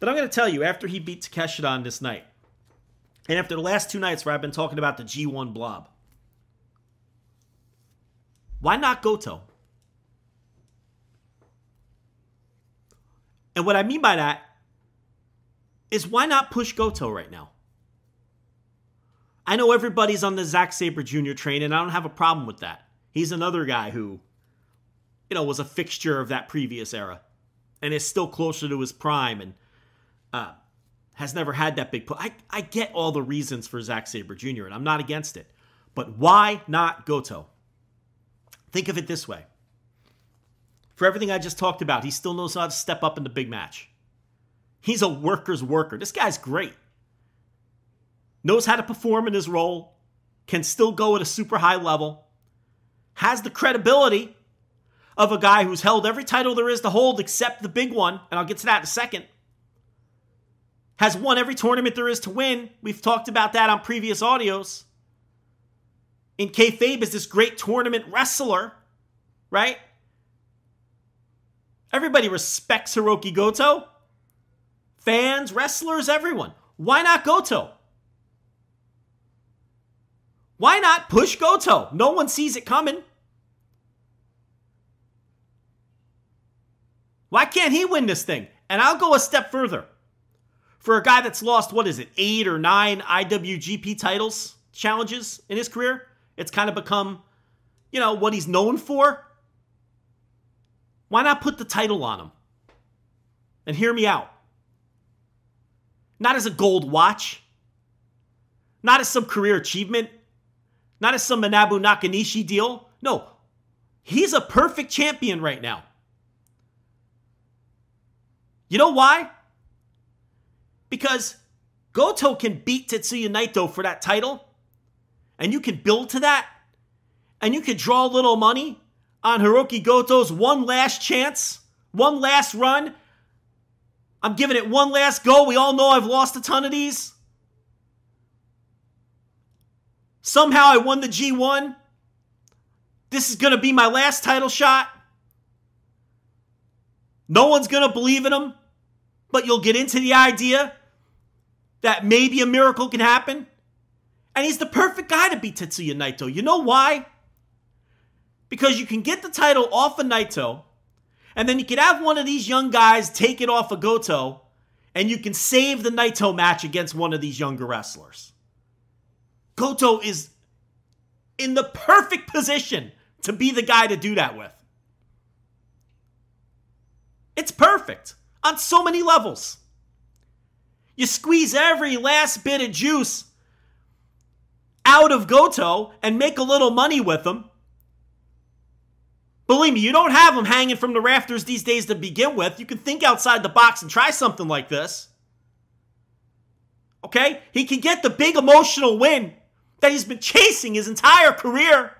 But I'm going to tell you, after he beat Takeshita on this night, and after the last two nights where I've been talking about the G1 blob, why not Goto? And what I mean by that is, why not push Goto right now? I know everybody's on the Zack Sabre Jr. train, and I don't have a problem with that. He's another guy who, you know, was a fixture of that previous era and is still closer to his prime and has never had that big push. I get all the reasons for Zack Sabre Jr., and I'm not against it. But why not Goto? Think of it this way. For everything I just talked about, he still knows how to step up in the big match. He's a worker's worker. This guy's great. Knows how to perform in his role. Can still go at a super high level. Has the credibility of a guy who's held every title there is to hold except the big one. And I'll get to that in a second. Has won every tournament there is to win. We've talked about that on previous audios. In kayfabe is this great tournament wrestler, right? Everybody respects Hirooki Goto. Fans, wrestlers, everyone. Why not Goto? Why not push Goto? No one sees it coming. Why can't he win this thing? And I'll go a step further. For a guy that's lost, what is it, 8 or 9 IWGP titles, challenges in his career, it's kind of become, you know, what he's known for. Why not put the title on him? And hear me out. Not as a gold watch. Not as some career achievement. Not as some Manabu Nakanishi deal. No. He's a perfect champion right now. You know why? Because Goto can beat Tetsuya Naito for that title. And you can build to that. And you can draw a little money on Hirooki Goto's one last chance, one last run. I'm giving it one last go. We all know I've lost a ton of these. Somehow I won the G1. This is going to be my last title shot. No one's going to believe in him, but you'll get into the idea that maybe a miracle can happen. And he's the perfect guy to beat Tetsuya Naito. You know why? Because you can get the title off of Naito, and then you can have one of these young guys take it off of Goto, and you can save the Naito match against one of these younger wrestlers. Goto is in the perfect position to be the guy to do that with. It's perfect on so many levels. You squeeze every last bit of juice out of Goto and make a little money with him. Believe me, you don't have them hanging from the rafters these days to begin with. You can think outside the box and try something like this. Okay? He can get the big emotional win that he's been chasing his entire career.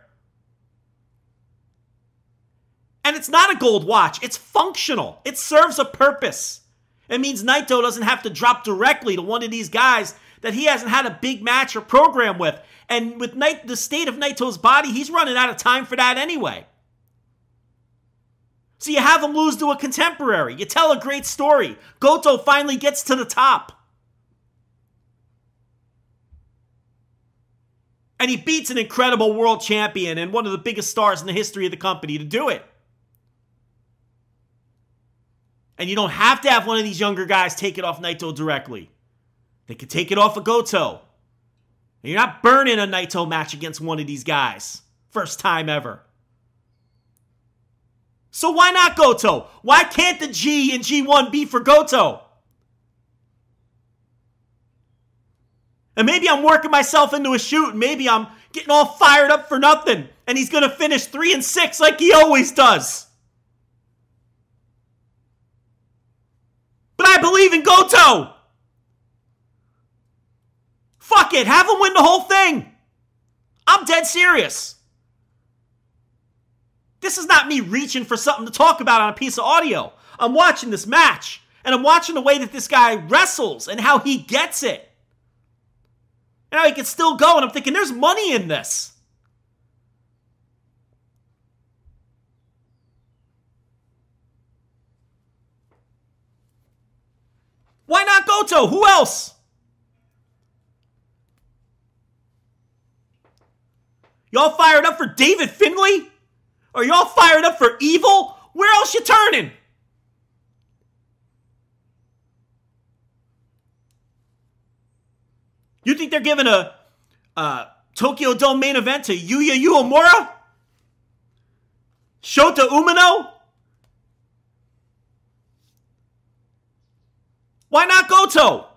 And it's not a gold watch. It's functional. It serves a purpose. It means Naito doesn't have to drop directly to one of these guys that he hasn't had a big match or program with. And with the state of Naito's body, he's running out of time for that anyway. So you have him lose to a contemporary. You tell a great story. Goto finally gets to the top. And he beats an incredible world champion and one of the biggest stars in the history of the company to do it. And you don't have to have one of these younger guys take it off Naito directly. They can take it off of Goto. And you're not burning a Naito match against one of these guys. First time ever. So why not Goto? Why can't the G and G1 be for Goto? And maybe I'm working myself into a shoot. And maybe I'm getting all fired up for nothing. And he's going to finish 3-6 like he always does. But I believe in Goto. Fuck it. Have him win the whole thing. I'm dead serious. This is not me reaching for something to talk about on a piece of audio. I'm watching this match, and I'm watching the way that this guy wrestles and how he gets it. And how he can still go, and I'm thinking, there's money in this. Why not Goto? Who else? Y'all fired up for David Finlay? Are y'all fired up for Evil? Where else you turning? You think they're giving a Tokyo Dome main event to Yuya Yuomura? Shota Umino? Why not Goto?